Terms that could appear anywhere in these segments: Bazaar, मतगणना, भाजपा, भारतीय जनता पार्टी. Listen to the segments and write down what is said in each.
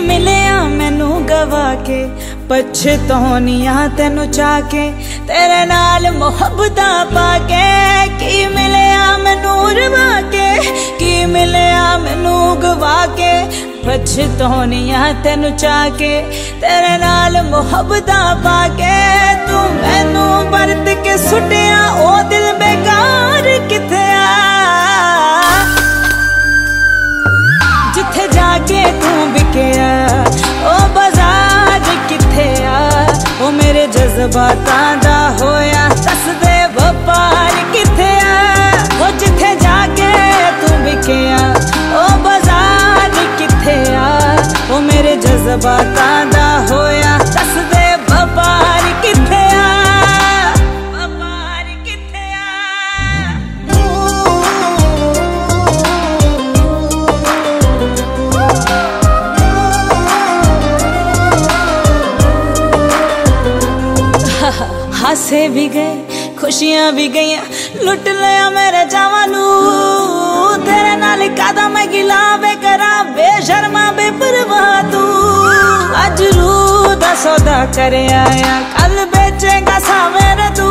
मिलिया मैनू गवा के पछतौनिया तेनू चाके तेरे नाल मुहब्बता पाके की मिलिया मैनू रवा के की मिलिया मैनू गवा के पछतौनिया तेनू चाके तेरे नाल मुहब्बता पाके तू मैनू बरत के सुटिया ओ दिल बेकार किथे जिथे जाके तू बिकया ओ बाजार किथे आ ओ मेरे जज्बातां दा होया तसदे व्यापार किथे आ ओ जिथे जाके तू बिकया ओ बाजार किथे आ ओ मेरे जज्बातां दा होया तसदे व्यापार किथे आ। हासे भी गए खुशियां भी गईया लुट लिया मेरे जावानू तेरे नाल कादा मैं गिला वे करा बेशर्मा बेपरवाह तू अज रूह दा सौदा करे आया कल बेचेगा सावेरे तू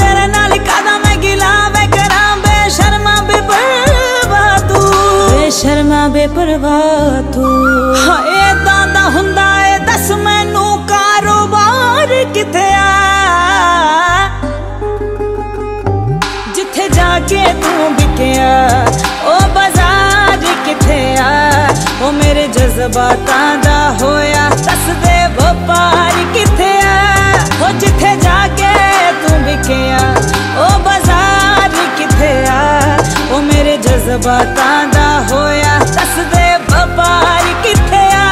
तेरे नाल कादा मैं गिला वे करा बेशर्मा बेपरवाह तू बेशर्मा बेपरवाह तू। हाय ऐदां दा हुंदा ए दस मैनू कारोबार किथे के तू बिकया ओ बाजार किथे आ ओ मेरे जज्बातां दा होया तसदे व्यापार किथे आ ओ जिथे जाके तू बिकया ओ बाजार किथे आ ओ मेरे जज्बातां दा होया तसदे व्यापार किथे आ।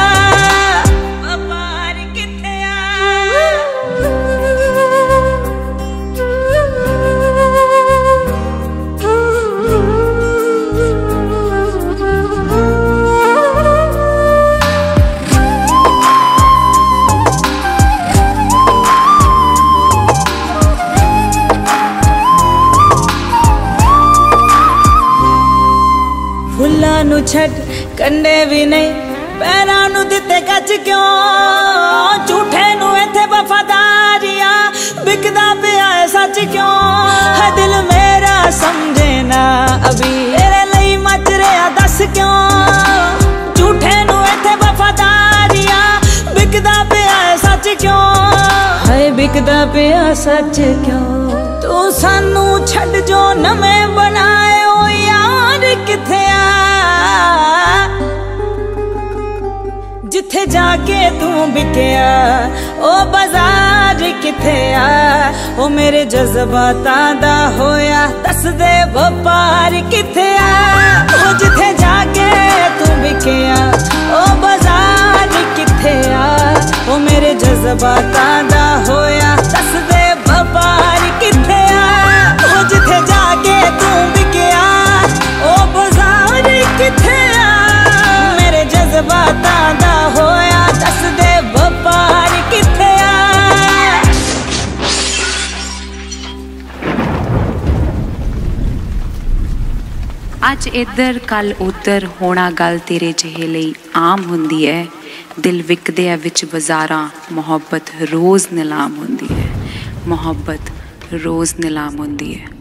छट कंडे भी नहीं पैरा नू दिते कच क्यों झूठे नू इथे वफादारिया बिकदा पिया सच क्यों है दिल मेरा समझे ना अभी तेरे लई मच रहा दस क्यों झूठे नू इथे वफादारिया बिकदा पिया सच क्यों है बिकदा पिया सच क्यों तू सानू छड़ जो नमें बनाए ओ यार किथे जिथे जाके तू बिकया ओ बाजार किथे आ ओ मेरे जज्बातां दा होया तसदे व्यापार किथे आ ओ जिथे जाके तू बिकया ओ बाजार किथे आ ओ मेरे जज्बातां दा होया तसदे व्यापार किथे आ ओ जिथे जाके तू बिकया ओ बाजार किथे आ मेरे जज्बातां दा होया तसदे व्यापार किथे आ। अज इधर कल उधर होना गल तेरे जेहे लई आम हुंदी है दिल विकदे है विच बाजारां मोहब्बत रोज़ नीलाम हुंदी है मोहब्बत रोज़ नीलाम हुंदी है।